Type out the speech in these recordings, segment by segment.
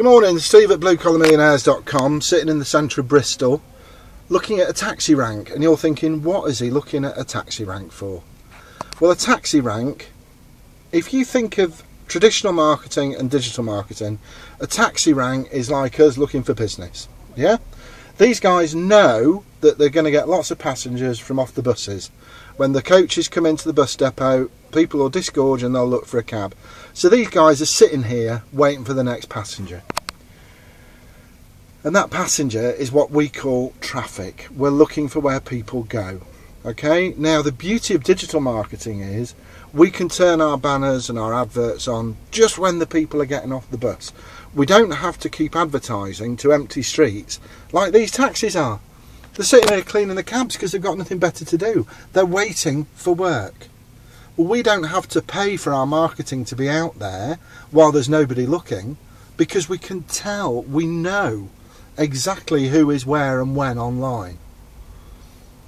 Good morning, Steve at bluecollarmillionaires.com, sitting in the centre of Bristol, looking at a taxi rank, and you're thinking, what is he looking at a taxi rank for? Well, a taxi rank, if you think of traditional marketing and digital marketing, a taxi rank is like us looking for business, yeah? These guys know that they're going to get lots of passengers from off the buses. When the coaches come into the bus depot, people will disgorge and they'll look for a cab. So these guys are sitting here waiting for the next passenger. And that passenger is what we call traffic. We're looking for where people go. Okay, now the beauty of digital marketing is we can turn our banners and our adverts on just when the people are getting off the bus. We don't have to keep advertising to empty streets like these taxis are. They're sitting here cleaning the cabs because they've got nothing better to do. They're waiting for work. Well, we don't have to pay for our marketing to be out there while there's nobody looking, because we can tell, we know exactly who is where and when online.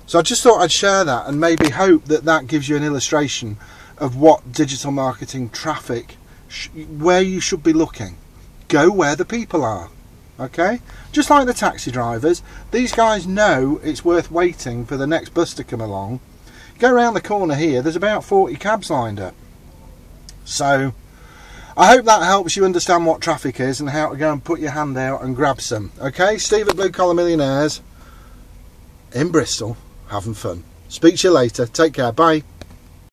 So I just thought I'd share that and maybe hope that that gives you an illustration of what digital marketing traffic, where you should be looking. Go where the people are. Okay, just like the taxi drivers, these guys know it's worth waiting for the next bus to come along. Go around the corner here, there's about 40 cabs lined up. So I hope that helps you understand what traffic is and how to go and put your hand out and grab some. Okay, Steve at Blue Collar Millionaires in Bristol, having fun. Speak to you later, take care, bye.